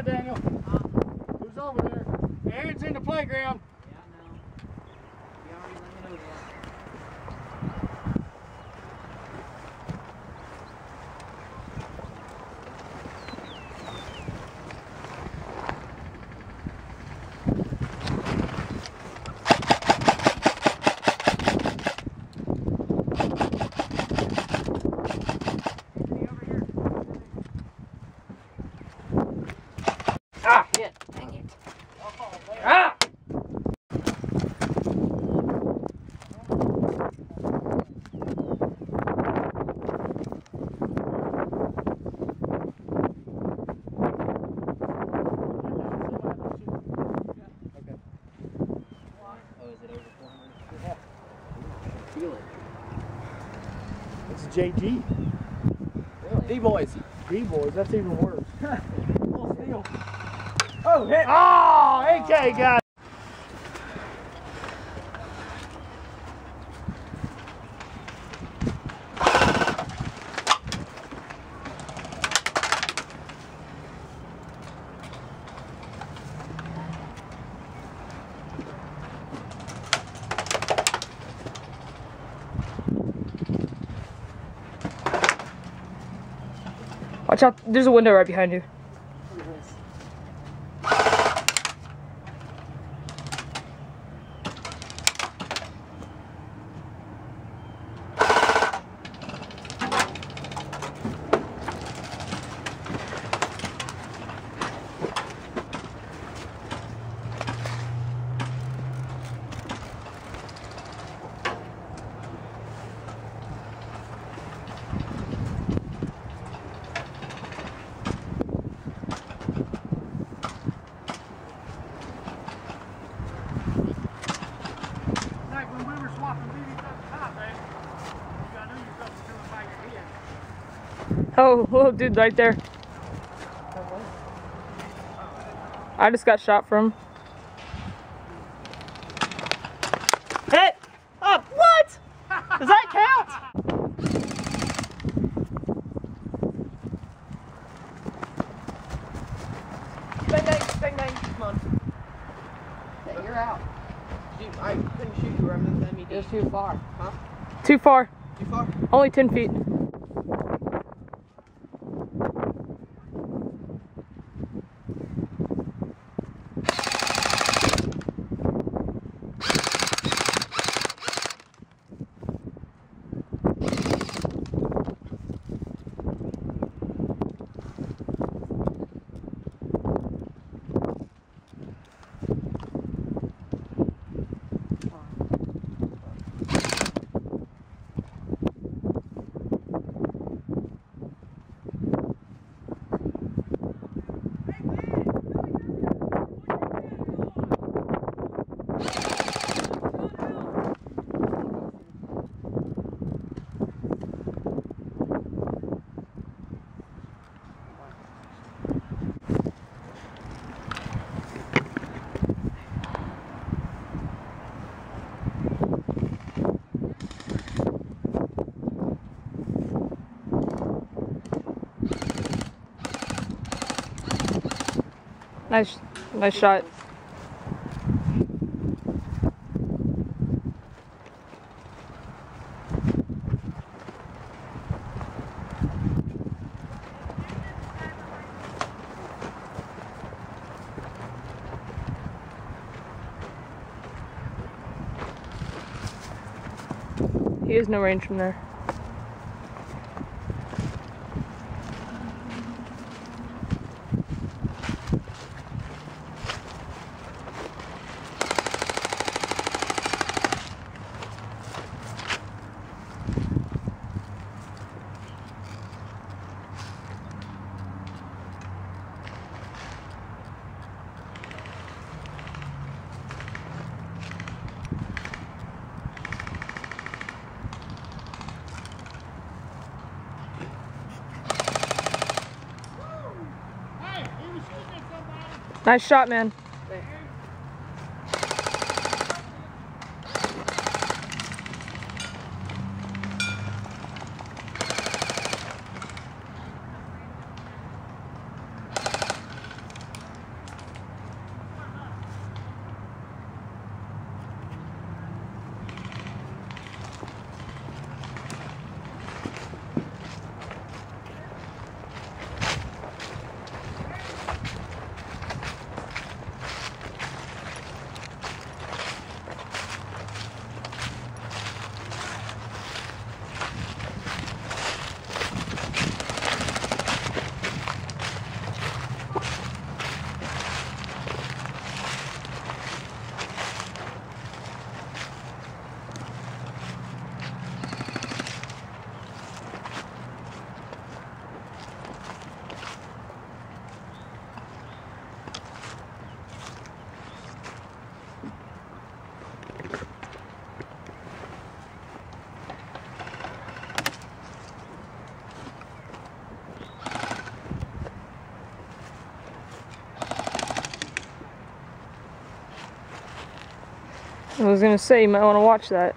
out, Daniel. Who's over there? Aaron's in the playground. Yeah, I know. You already let me know JG. Really? D-boys. D-boys, that's even worse. Full steal. Oh, hit. Oh, AK got it. Watch out, there's a window right behind you. Oh, look, dude, right there. I just got shot from. Hit! Up! What? Does that count? Bang, bang, bang, bang. Come on. Hey, you're out. Shoot, I couldn't shoot you right in the enemy. It was too far. Huh? Too far. Too far? Only 10 feet. Nice shot. He has no range from there. Nice shot, man. I was gonna say, you might want to watch that.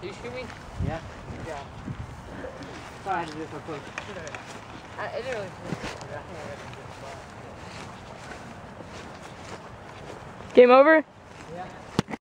You shoot me? Yeah. Yeah. Sorry, I had to do it so quick. It didn't really feel. Game over? Yeah.